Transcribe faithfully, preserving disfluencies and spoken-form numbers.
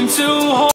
nothing to hold.